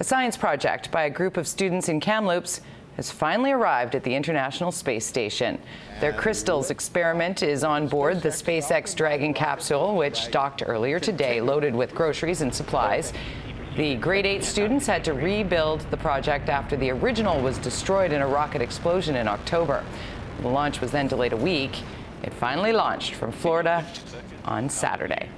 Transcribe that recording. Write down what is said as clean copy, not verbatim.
A science project by a group of students in Kamloops has finally arrived at the International Space Station. Their crystals experiment is on board the SpaceX Dragon capsule, which docked earlier today, loaded with groceries and supplies. The grade 8 students had to rebuild the project after the original was destroyed in a rocket explosion in October. The launch was then delayed a week. It finally launched from Florida on Saturday.